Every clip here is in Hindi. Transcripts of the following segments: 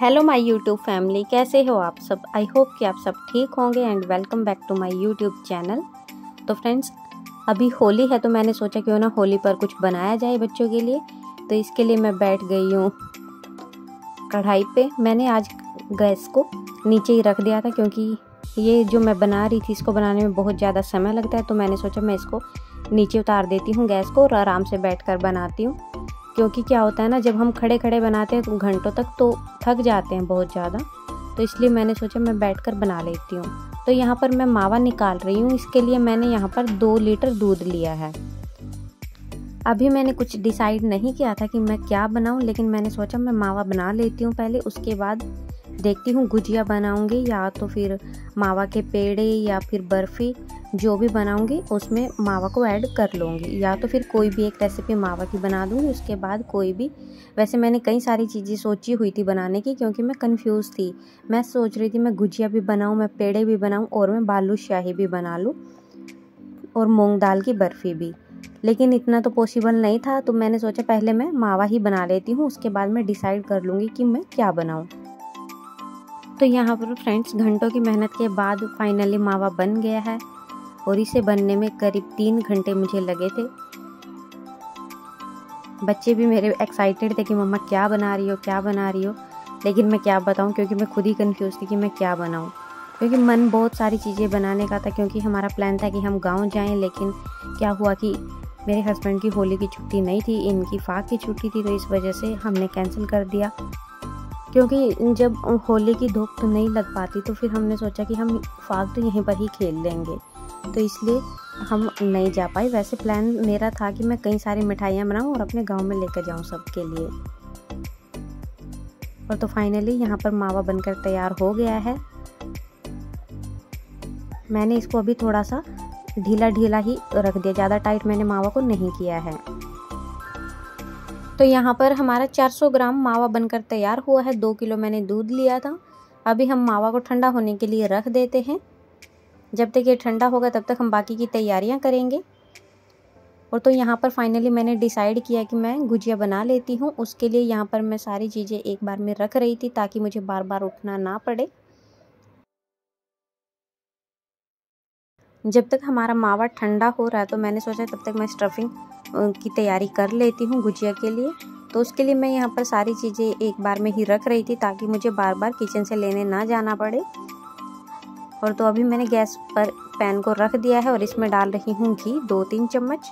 हेलो माय यूट्यूब फैमिली, कैसे हो आप सब। आई होप कि आप सब ठीक होंगे and welcome back to my YouTube channel. तो फ्रेंड्स, अभी होली है तो मैंने सोचा क्यों ना होली पर कुछ बनाया जाए बच्चों के लिए। तो इसके लिए मैं बैठ गई हूँ कढ़ाई पे। मैंने आज गैस को नीचे ही रख दिया था क्योंकि ये जो मैं बना रही थी इसको बनाने में बहुत ज़्यादा समय लगता है। तो मैंने सोचा मैं इसको नीचे उतार देती हूँ गैस को और आराम से बैठ कर बनाती हूँ, क्योंकि क्या होता है ना, जब हम खड़े खड़े बनाते हैं तो घंटों तक तो थक जाते हैं बहुत ज़्यादा। तो इसलिए मैंने सोचा मैं बैठकर बना लेती हूँ। तो यहाँ पर मैं मावा निकाल रही हूँ। इसके लिए मैंने यहाँ पर 2 लीटर दूध लिया है। अभी मैंने कुछ डिसाइड नहीं किया था कि मैं क्या बनाऊँ, लेकिन मैंने सोचा मैं मावा बना लेती हूँ पहले, उसके बाद देखती हूँ गुजिया बनाऊँगी या तो फिर मावा के पेड़े या फिर बर्फ़ी, जो भी बनाऊंगी उसमें मावा को ऐड कर लूँगी, या तो फिर कोई भी एक रेसिपी मावा की बना दूँगी उसके बाद कोई भी। वैसे मैंने कई सारी चीज़ें सोची हुई थी बनाने की, क्योंकि मैं कंफ्यूज थी। मैं सोच रही थी मैं गुजिया भी बनाऊँ, मैं पेड़े भी बनाऊँ और मैं बालू शाही भी बना लूँ और मूंग दाल की बर्फ़ी भी, लेकिन इतना तो पॉसिबल नहीं था। तो मैंने सोचा पहले मैं मावा ही बना लेती हूँ, उसके बाद मैं डिसाइड कर लूँगी कि मैं क्या बनाऊँ। तो यहाँ पर फ्रेंड्स, घंटों की मेहनत के बाद फाइनली मावा बन गया है और इसे बनने में करीब 3 घंटे मुझे लगे थे। बच्चे भी मेरे एक्साइटेड थे कि मम्मा क्या बना रही हो क्या बना रही हो, लेकिन मैं क्या बताऊं क्योंकि मैं खुद ही कंफ्यूज थी कि मैं क्या बनाऊं, क्योंकि मन बहुत सारी चीज़ें बनाने का था। क्योंकि हमारा प्लान था कि हम गांव जाएं, लेकिन क्या हुआ कि मेरे हस्बैंड की होली की छुट्टी नहीं थी, इनकी फाक की छुट्टी थी, तो इस वजह से हमने कैंसिल कर दिया। क्योंकि जब होली की धूप तो नहीं लग पाती तो फिर हमने सोचा कि हम फाग तो यहीं पर ही खेल लेंगे, तो इसलिए हम नहीं जा पाए। वैसे प्लान मेरा था कि मैं कई सारी मिठाइयाँ बनाऊँ और अपने गांव में लेकर जाऊँ सबके लिए। और तो फाइनली यहाँ पर मावा बनकर तैयार हो गया है। मैंने इसको अभी थोड़ा सा ढीला ढीला ही रख दिया, ज़्यादा टाइट मैंने मावा को नहीं किया है। तो यहाँ पर हमारा 400 ग्राम मावा बनकर तैयार हुआ है। 2 किलो मैंने दूध लिया था। अभी हम मावा को ठंडा होने के लिए रख देते हैं। जब तक ये ठंडा होगा तब तक हम बाकी की तैयारियां करेंगे। और तो यहाँ पर फाइनली मैंने डिसाइड किया कि मैं गुजिया बना लेती हूँ। उसके लिए यहाँ पर मैं सारी चीज़ें एक बार में रख रही थी ताकि मुझे बार बार उठना ना पड़े। जब तक हमारा मावा ठंडा हो रहा है तो मैंने सोचा तब तक मैं स्टफिंग की तैयारी कर लेती हूँ गुजिया के लिए। तो उसके लिए मैं यहाँ पर सारी चीज़ें एक बार में ही रख रही थी ताकि मुझे बार बार किचन से लेने ना जाना पड़े। और तो अभी मैंने गैस पर पैन को रख दिया है और इसमें डाल रही हूँ घी 2-3 चम्मच।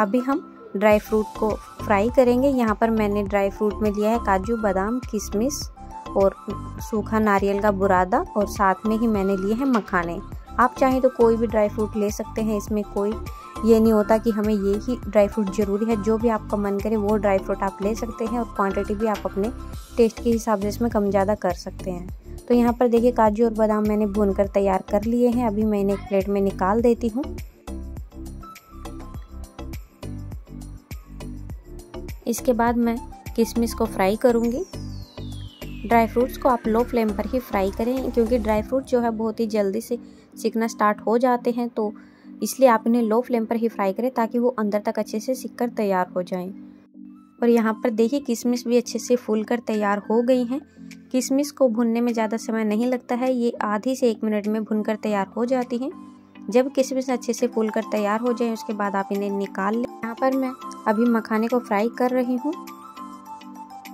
अभी हम ड्राई फ्रूट को फ्राई करेंगे। यहाँ पर मैंने ड्राई फ्रूट में लिया है काजू, बादाम, किशमिश और सूखा नारियल का बुरादा, और साथ में ही मैंने लिए हैं मखाने। आप चाहें तो कोई भी ड्राई फ्रूट ले सकते हैं, इसमें कोई ये नहीं होता कि हमें ये ही ड्राई फ्रूट ज़रूरी है। जो भी आपका मन करे वो ड्राई फ्रूट आप ले सकते हैं, और क्वांटिटी भी आप अपने टेस्ट के हिसाब से इसमें कम ज़्यादा कर सकते हैं। तो यहाँ पर देखिए काजू और बादाम मैंने भूनकर तैयार कर लिए हैं। अभी मैं इन्हें एक प्लेट में निकाल देती हूँ। इसके बाद मैं किशमिश को फ्राई करूँगी। ड्राई फ्रूट्स को आप लो फ्लेम पर ही फ्राई करें, क्योंकि ड्राई फ्रूट जो है बहुत ही जल्दी से सिकना स्टार्ट हो जाते हैं, तो इसलिए आप इन्हें लो फ्लेम पर ही फ्राई करें ताकि वो अंदर तक अच्छे से सिक कर तैयार हो जाएं। और यहाँ पर देखिए किशमिश भी अच्छे से फूल कर तैयार हो गई हैं। किशमिश को भुनने में ज़्यादा समय नहीं लगता है, ये आधी से 1 मिनट में भुन कर तैयार हो जाती हैं। जब किशमिश अच्छे से फूल कर तैयार हो जाए उसके बाद आप इन्हें निकाल लें। यहाँ पर मैं अभी मखाने को फ्राई कर रही हूँ।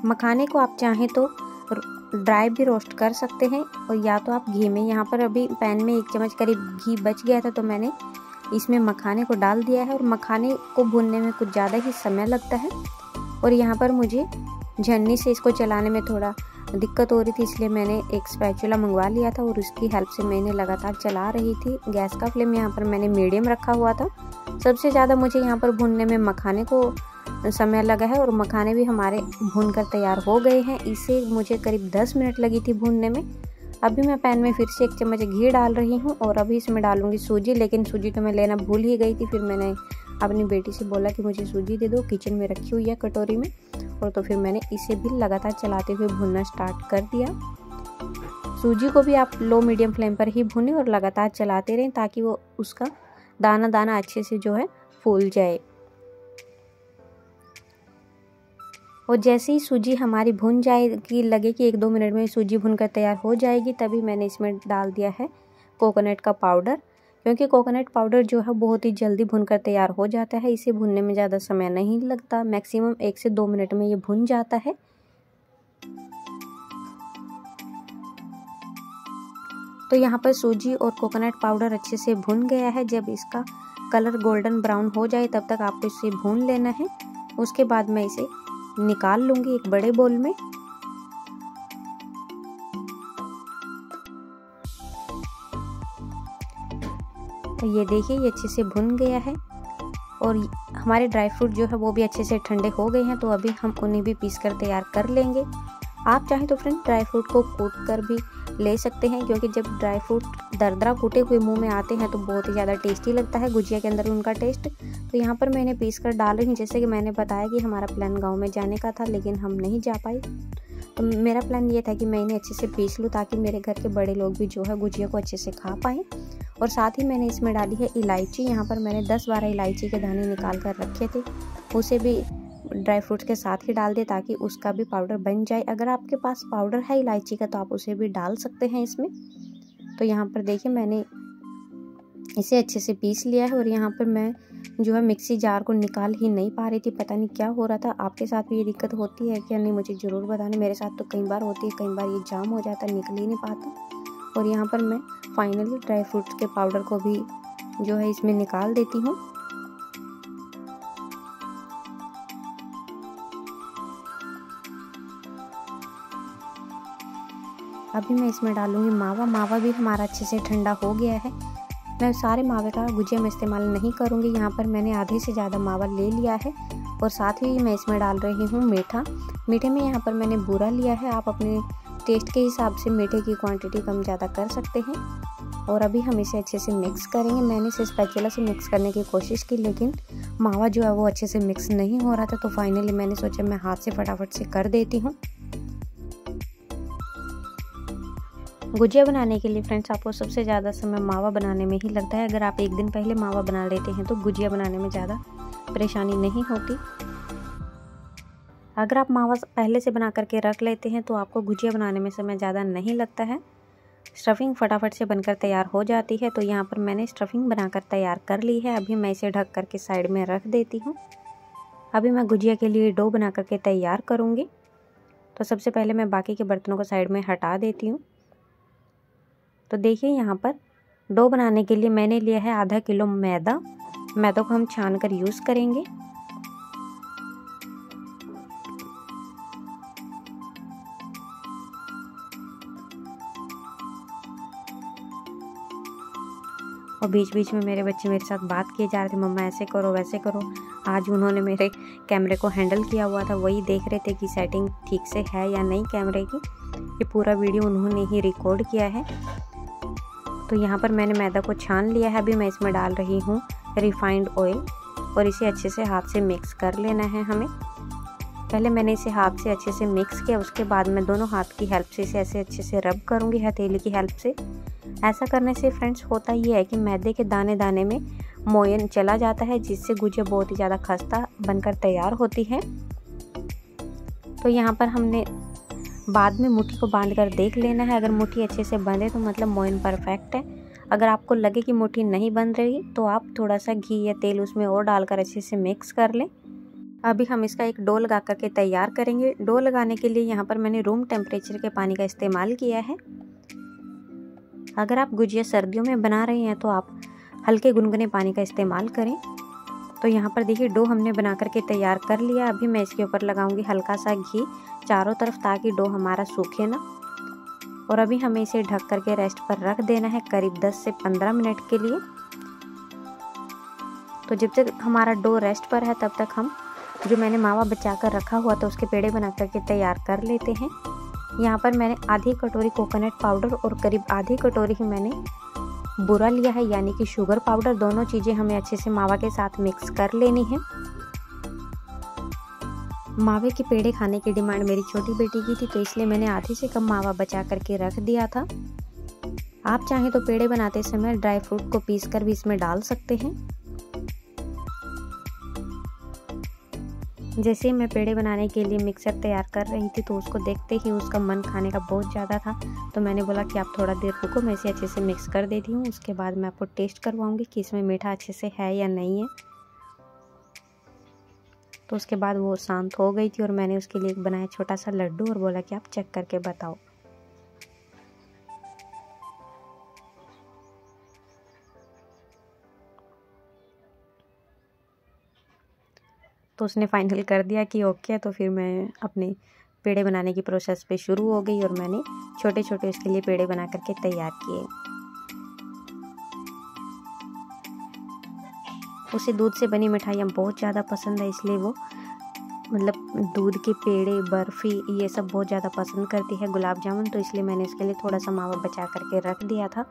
मखाने को आप चाहें तो ड्राई भी रोस्ट कर सकते हैं, और या तो आप घी में। यहाँ पर अभी पैन में 1 चम्मच करीब घी बच गया था तो मैंने इसमें मखाने को डाल दिया है। और मखाने को भूनने में कुछ ज़्यादा ही समय लगता है, और यहाँ पर मुझे झन्नी से इसको चलाने में थोड़ा दिक्कत हो रही थी, इसलिए मैंने एक स्पैचुला मंगवा लिया था और उसकी हेल्प से मैंने लगातार चला रही थी। गैस का फ्लेम यहाँ पर मैंने मीडियम रखा हुआ था। सबसे ज़्यादा मुझे यहाँ पर भूनने में मखाने को समय लगा है, और मखाने भी हमारे भूनकर तैयार हो गए हैं। इसे मुझे करीब 10 मिनट लगी थी भूनने में। अभी मैं पैन में फिर से 1 चम्मच घी डाल रही हूँ, और अभी इसमें डालूँगी सूजी। लेकिन सूजी तो मैं लेना भूल ही गई थी। फिर मैंने अपनी बेटी से बोला कि मुझे सूजी दे दो, किचन में रखी हुई है कटोरी में। और तो फिर मैंने इसे भी लगातार चलाते हुए भूनना स्टार्ट कर दिया। सूजी को भी आप लो मीडियम फ्लेम पर ही भूनें और लगातार चलाते रहें ताकि वो उसका दाना दाना अच्छे से जो है फूल जाए। और जैसे ही सूजी हमारी भुन जाएगी, लगे कि एक दो मिनट में सूजी भुनकर तैयार हो जाएगी, तभी मैंने इसमें डाल दिया है कोकोनट का पाउडर, क्योंकि कोकोनट पाउडर जो है बहुत ही जल्दी भुनकर तैयार हो जाता है। इसे भुनने में ज़्यादा समय नहीं लगता, मैक्सिमम 1 से 2 मिनट में ये भुन जाता है। तो यहाँ पर सूजी और कोकोनट पाउडर अच्छे से भुन गया है। जब इसका कलर गोल्डन ब्राउन हो जाए तब तक आपको इसे भून लेना है। उसके बाद मैं इसे निकाल लूँगी एक बड़े बोल में। तो ये देखिए ये अच्छे से भुन गया है और हमारे ड्राई फ्रूट जो है वो भी अच्छे से ठंडे हो गए हैं। तो अभी हम उन्हें भी पीस कर तैयार कर लेंगे। आप चाहें तो फ्रेंड ड्राई फ्रूट को कूट कर भी ले सकते हैं, क्योंकि जब ड्राई फ्रूट दरदरा कूटे हुए मुंह में आते हैं तो बहुत ही ज़्यादा टेस्टी लगता है गुजिया के अंदर उनका टेस्ट। तो यहाँ पर मैंने पीस कर डाले हैं। जैसे कि मैंने बताया कि हमारा प्लान गाँव में जाने का था, लेकिन हम नहीं जा पाए। तो मेरा प्लान ये था कि मैं इन्हें अच्छे से पीस लूँ, ताकि मेरे घर के बड़े लोग भी जो है गुजिया को अच्छे से खा पाएँ। और साथ ही मैंने इसमें डाली है इलायची। यहाँ पर मैंने 10-12 इलायची के दाने निकाल कर रखे थे, उसे भी ड्राई फ्रूट्स के साथ ही डाल दें ताकि उसका भी पाउडर बन जाए। अगर आपके पास पाउडर है इलायची का तो आप उसे भी डाल सकते हैं इसमें। तो यहाँ पर देखिए मैंने इसे अच्छे से पीस लिया है। और यहाँ पर मैं जो है मिक्सी जार को निकाल ही नहीं पा रही थी, पता नहीं क्या हो रहा था। आपके साथ भी ये दिक्कत होती है क्या नहीं, मुझे ज़रूर बताना। मेरे साथ तो कई बार होती है, कई बार ये जाम हो जाता, निकल ही नहीं पाता। और यहाँ पर मैं फाइनली ड्राई फ्रूट्स के पाउडर को भी जो है इसमें निकाल देती हूँ। अभी मैं इसमें डालूँगी मावा। मावा भी हमारा अच्छे से ठंडा हो गया है। मैं सारे मावे का गुजिया में इस्तेमाल नहीं करूँगी। यहाँ पर मैंने आधे से ज़्यादा मावा ले लिया है। और साथ ही मैं इसमें डाल रही हूँ मीठा। मीठे में यहाँ पर मैंने बूरा लिया है। आप अपने टेस्ट के हिसाब से मीठे की क्वांटिटी कम ज़्यादा कर सकते हैं। और अभी हम इसे अच्छे से मिक्स करेंगे। मैंने इसे स्पैचुला से मिक्स करने की कोशिश की, लेकिन मावा जो है वो अच्छे से मिक्स नहीं हो रहा था। तो फाइनली मैंने सोचा मैं हाथ से फटाफट से कर देती हूँ। गुजिया बनाने के लिए फ्रेंड्स आपको सबसे ज़्यादा समय मावा बनाने में ही लगता है। अगर आप एक दिन पहले मावा बना लेते हैं तो गुजिया बनाने में ज़्यादा परेशानी नहीं होती। अगर आप मावा पहले से बना करके रख लेते हैं तो आपको गुजिया बनाने में समय ज़्यादा नहीं लगता है। स्टफिंग फटाफट से बनकर तैयार हो जाती है। तो यहाँ पर मैंने स्टफिंग बनाकर तैयार कर ली है। अभी मैं इसे ढक करके साइड में रख देती हूँ। अभी मैं गुजिया के लिए डो बना करके तैयार करूँगी। तो सबसे पहले मैं बाकी के बर्तनों को साइड में हटा देती हूँ। तो देखिए यहाँ पर डो बनाने के लिए मैंने लिया है 0.5 किलो मैदा। मैदा को हम छान कर यूज़ करेंगे। और बीच बीच में मेरे बच्चे मेरे साथ बात किए जा रहे थे, मम्मा ऐसे करो वैसे करो। आज उन्होंने मेरे कैमरे को हैंडल किया हुआ था, वही देख रहे थे कि सेटिंग ठीक से है या नहीं कैमरे की। ये पूरा वीडियो उन्होंने ही रिकॉर्ड किया है। तो यहाँ पर मैंने मैदा को छान लिया है। अभी मैं इसमें डाल रही हूँ रिफाइंड ऑयल और इसे अच्छे से हाथ से मिक्स कर लेना है हमें। पहले मैंने इसे हाथ से अच्छे से मिक्स किया, उसके बाद मैं दोनों हाथ की हेल्प से इसे ऐसे अच्छे से रब करूँगी, हथेली की हेल्प से। ऐसा करने से फ्रेंड्स होता ये है कि मैदे के दाने दाने में मोयन चला जाता है, जिससे गुजिया बहुत ही ज़्यादा खस्ता बनकर तैयार होती है। तो यहाँ पर हमने बाद में मुट्ठी को बांध कर देख लेना है। अगर मुट्ठी अच्छे से बंधे तो मतलब मोयन परफेक्ट है। अगर आपको लगे कि मुट्ठी नहीं बन रही तो आप थोड़ा सा घी या तेल उसमें और डालकर अच्छे से मिक्स कर लें। अभी हम इसका एक डो लगा करके तैयार करेंगे। डो लगाने के लिए यहाँ पर मैंने रूम टेम्परेचर के पानी का इस्तेमाल किया है। अगर आप गुजिया सर्दियों में बना रहे हैं तो आप हल्के गुनगुने पानी का इस्तेमाल करें। तो यहाँ पर देखिए डो हमने बना करके तैयार कर लिया। अभी मैं इसके ऊपर लगाऊंगी हल्का सा घी चारों तरफ, ताकि डो हमारा सूखे ना। और अभी हमें इसे ढक करके रेस्ट पर रख देना है करीब 10 से 15 मिनट के लिए। तो जब तक हमारा डो रेस्ट पर है तब तक हम जो मैंने मावा बचा कर रखा हुआ था उसके पेड़े बना करके तैयार कर लेते हैं। यहाँ पर मैंने आधी कटोरी कोकोनट पाउडर और करीब आधी कटोरी ही मैंने बूरा लिया है, यानी कि शुगर पाउडर। दोनों चीज़ें हमें अच्छे से मावा के साथ मिक्स कर लेनी है। मावे के पेड़े खाने की डिमांड मेरी छोटी बेटी की थी, तो इसलिए मैंने आधे से कम मावा बचा करके रख दिया था। आप चाहें तो पेड़े बनाते समय ड्राई फ्रूट को पीस कर भी इसमें डाल सकते हैं। जैसे ही मैं पेड़े बनाने के लिए मिक्सर तैयार कर रही थी तो उसको देखते ही उसका मन खाने का बहुत ज़्यादा था, तो मैंने बोला कि आप थोड़ा देर रुको, मैं इसे अच्छे से मिक्स कर देती हूँ, उसके बाद मैं आपको टेस्ट करवाऊँगी कि इसमें मीठा अच्छे से है या नहीं है। तो उसके बाद वो शांत हो गई थी और मैंने उसके लिए एक बनाया छोटा सा लड्डू और बोला कि आप चेक करके बताओ। तो उसने फाइनल कर दिया कि ओके, तो फिर मैं अपने पेड़े बनाने की प्रोसेस पे शुरू हो गई और मैंने छोटे छोटे उसके लिए पेड़े बना करके तैयार किए। उसे दूध से बनी मिठाइयाँ बहुत ज़्यादा पसंद है, इसलिए वो मतलब दूध के पेड़े, बर्फ़ी ये सब बहुत ज़्यादा पसंद करती है, गुलाब जामुन, तो इसलिए मैंने उसके लिए थोड़ा सा मावा बचा करके रख दिया था।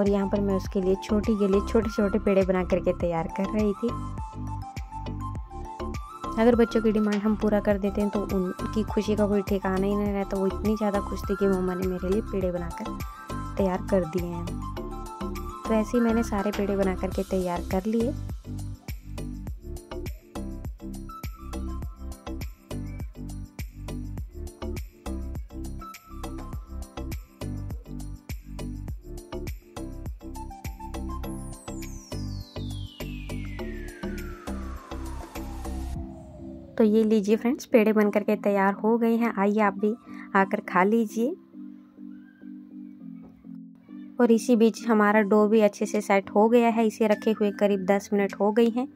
और यहाँ पर मैं उसके लिए छोटी के लिए छोटे छोटे पेड़े बना करके तैयार कर रही थी। अगर बच्चों की डिमांड हम पूरा कर देते हैं तो उनकी खुशी का कोई ठिकाना ही नहीं रहता। वो इतनी ज़्यादा खुश थी कि मम्मा ने मेरे लिए पेड़े बनाकर तैयार कर दिए हैं। तो ऐसे ही मैंने सारे पेड़े बना करके तैयार कर लिए। तो ये लीजिए फ्रेंड्स, पेड़े बन करके तैयार हो गए हैं। आइए आप भी आकर खा लीजिए। और इसी बीच हमारा डो भी अच्छे से सेट हो गया है। इसे रखे हुए करीब 10 मिनट हो गई हैं।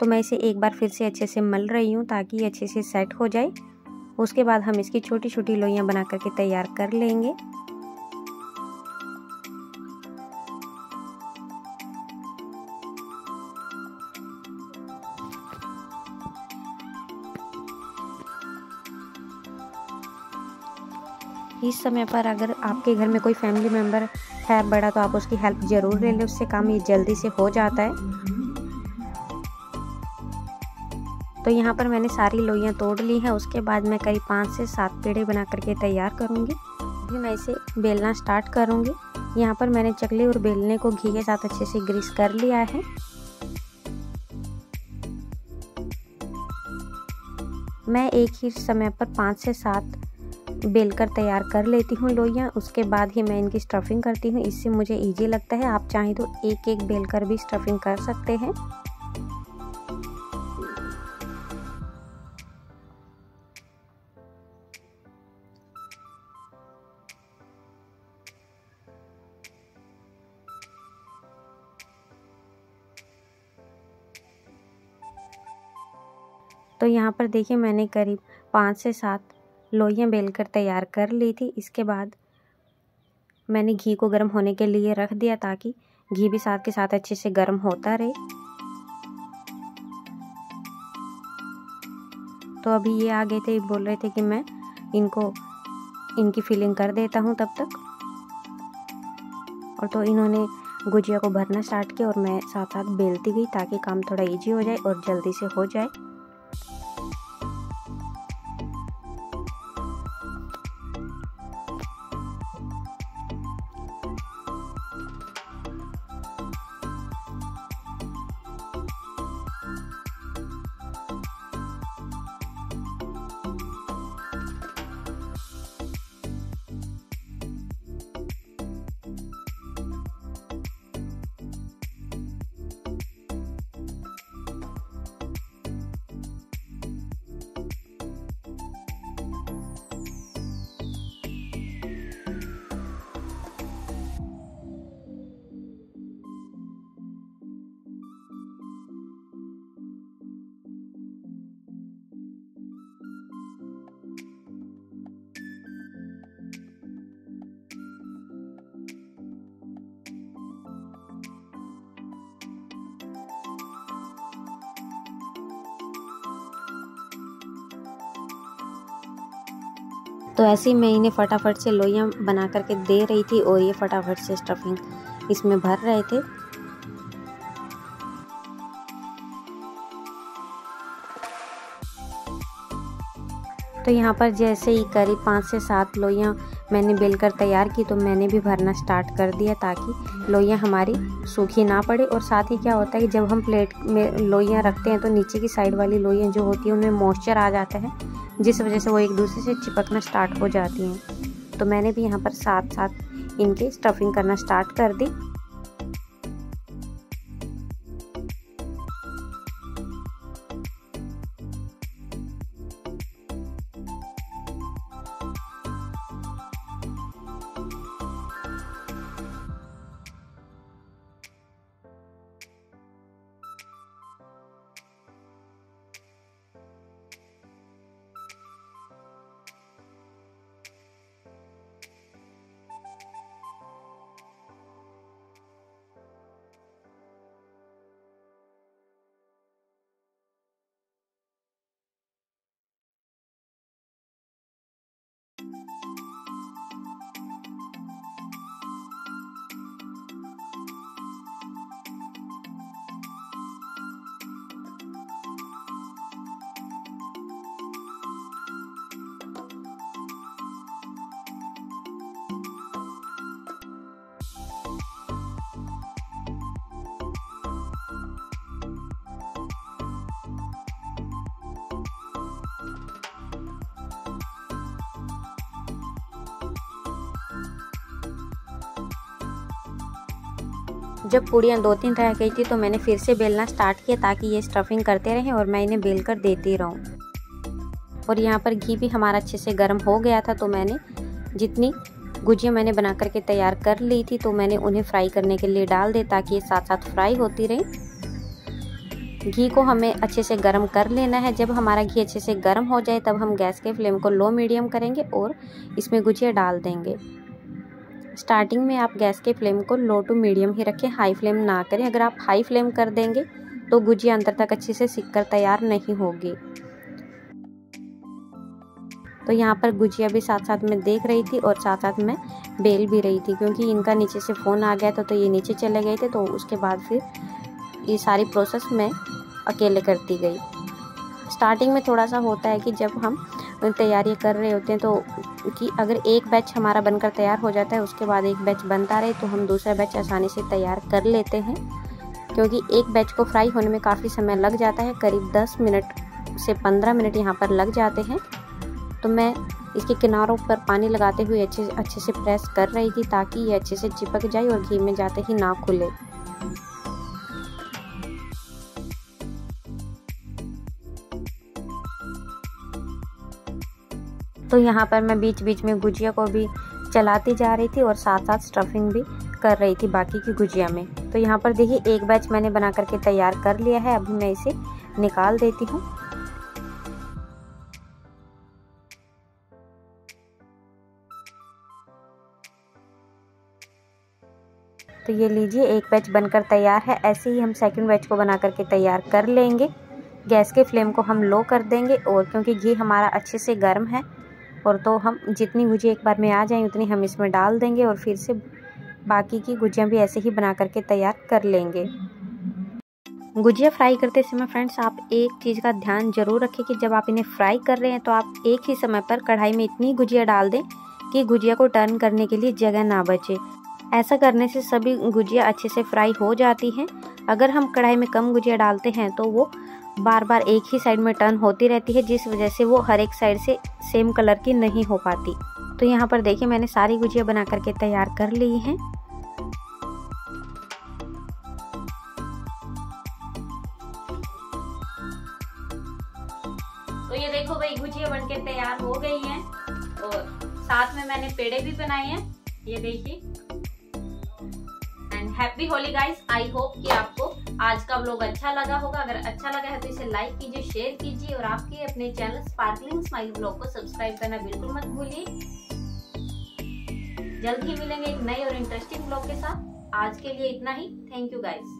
तो मैं इसे एक बार फिर से अच्छे से मल रही हूँ ताकि ये अच्छे से सेट हो जाए। उसके बाद हम इसकी छोटी छोटी लोइयाँ बना करके तैयार कर लेंगे। इस समय पर अगर आपके घर में कोई फैमिली मेम्बर है बड़ा, तो आप उसकी हेल्प ज़रूर ले लें, उससे काम ये जल्दी से हो जाता है। तो यहाँ पर मैंने सारी लोइयाँ तोड़ ली हैं। उसके बाद मैं करीब 5 से 7 पेड़े बना करके तैयार करूँगी। फिर मैं इसे बेलना स्टार्ट करूँगी। यहाँ पर मैंने चकले और बेलने को घी के साथ अच्छे से ग्रीस कर लिया है। मैं एक ही समय पर 5 से 7 बेलकर तैयार कर लेती हूँ लोइयाँ। उसके बाद ही मैं इनकी स्टफिंग करती हूँ, इससे मुझे इजी लगता है। आप चाहें तो एक एक बेलकर भी स्टफिंग कर सकते हैं। तो यहाँ पर देखिए मैंने करीब 5 से 7 लोइयाँ बेलकर तैयार कर ली थी। इसके बाद मैंने घी को गर्म होने के लिए रख दिया ताकि घी भी साथ के साथ अच्छे से गर्म होता रहे। तो अभी ये आ गए थे, बोल रहे थे कि मैं इनकी फिलिंग कर देता हूँ तब तक। और तो इन्होंने गुजिया को भरना स्टार्ट किया और मैं साथ साथ बेलती गई ताकि काम थोड़ा इजी हो जाए और जल्दी से हो जाए। तो ऐसे ही मैं इन्हें फटाफट से लोइयाँ बना करके दे रही थी और ये फटाफट से स्टफिंग इसमें भर रहे थे। तो यहाँ पर जैसे ही करीब 5 से 7 लोइयाँ मैंने बेलकर तैयार की तो मैंने भी भरना स्टार्ट कर दिया ताकि लोइयां हमारी सूखी ना पड़े। और साथ ही क्या होता है कि जब हम प्लेट में लोइयां रखते हैं तो नीचे की साइड वाली लोइयां जो होती हैं उनमें मॉइस्चर आ जाता है, जिस वजह से वो एक दूसरे से चिपकना स्टार्ट हो जाती हैं। तो मैंने भी यहाँ पर साथ साथ इनकी स्टफिंग करना स्टार्ट कर दी। जब पूड़ियाँ दो तीन रह गई थी तो मैंने फिर से बेलना स्टार्ट किया ताकि ये स्टफिंग करते रहें और मैं इन्हें बेल कर देती रहूं। और यहाँ पर घी भी हमारा अच्छे से गर्म हो गया था तो मैंने जितनी गुजिया मैंने बना करके तैयार कर ली थी तो मैंने उन्हें फ्राई करने के लिए डाल दिया ताकि ये साथ साथ फ्राई होती रही। घी को हमें अच्छे से गर्म कर लेना है। जब हमारा घी अच्छे से गर्म हो जाए तब हम गैस के फ्लेम को लो मीडियम करेंगे और इसमें गुजिया डाल देंगे। स्टार्टिंग में आप गैस के फ्लेम को लो टू मीडियम ही रखें, हाई फ्लेम ना करें। अगर आप हाई फ्लेम कर देंगे तो गुजिया अंदर तक अच्छे से सिक कर तैयार नहीं होगी। तो यहाँ पर गुजिया भी साथ साथ मैं देख रही थी और साथ साथ मैं बेल भी रही थी, क्योंकि इनका नीचे से फ़ोन आ गया था तो ये नीचे चले गए थे। तो उसके बाद फिर ये सारी प्रोसेस मैं अकेले करती गई। स्टार्टिंग में थोड़ा सा होता है कि जब हम तैयारी कर रहे होते हैं तो कि अगर एक बैच हमारा बनकर तैयार हो जाता है उसके बाद एक बैच बनता रहे तो हम दूसरा बैच आसानी से तैयार कर लेते हैं, क्योंकि एक बैच को फ्राई होने में काफ़ी समय लग जाता है, करीब 10 मिनट से 15 मिनट यहाँ पर लग जाते हैं। तो मैं इसके किनारों पर पानी लगाते हुए अच्छे से प्रेस कर रही थी ताकि ये अच्छे से चिपक जाए और घी में जाते ही ना खुले। तो यहाँ पर मैं बीच बीच में गुजिया को भी चलाती जा रही थी और साथ साथ स्टफिंग भी कर रही थी बाकी की गुजिया में। तो यहाँ पर देखिए एक बैच मैंने बना करके तैयार कर लिया है। अभी मैं इसे निकाल देती हूँ। तो ये लीजिए एक बैच बनकर तैयार है। ऐसे ही हम सेकंड बैच को बना करके तैयार कर लेंगे। गैस के फ्लेम को हम लो कर देंगे और क्योंकि घी हमारा अच्छे से गर्म है और तो हम जितनी गुजिया एक बार में आ जाएं उतनी हम इसमें डाल देंगे और फिर से बाकी की गुजिया भी ऐसे ही बना करके तैयार कर लेंगे। गुजिया फ्राई करते समय फ्रेंड्स आप एक चीज़ का ध्यान जरूर रखें कि जब आप इन्हें फ्राई कर रहे हैं तो आप एक ही समय पर कढ़ाई में इतनी गुजिया डाल दें कि गुजिया को टर्न करने के लिए जगह ना बचे। ऐसा करने से सभी गुजिया अच्छे से फ्राई हो जाती हैं। अगर हम कढ़ाई में कम गुजिया डालते हैं तो वो बार बार एक ही साइड में टर्न होती रहती है, जिस वजह से वो हर एक साइड से सेम कलर की नहीं हो पाती। तो यहाँ पर देखिए मैंने सारी गुजिया बना करके तैयार कर ली हैं। तो ये देखो भाई गुजिया बनके तैयार हो गई हैं और साथ में मैंने पेड़े भी बनाए हैं, ये देखिए। Happy Holi guys, I hope कि आपको आज का व्लॉग अच्छा लगा होगा। अगर अच्छा लगा है तो इसे लाइक कीजिए, शेयर कीजिए और आपके अपने चैनल स्पार्कलिंग स्माइल व्लॉग को सब्सक्राइब करना बिल्कुल मत भूलिए। जल्द ही मिलेंगे एक नए और इंटरेस्टिंग व्लॉग के साथ। आज के लिए इतना ही। Thank you guys.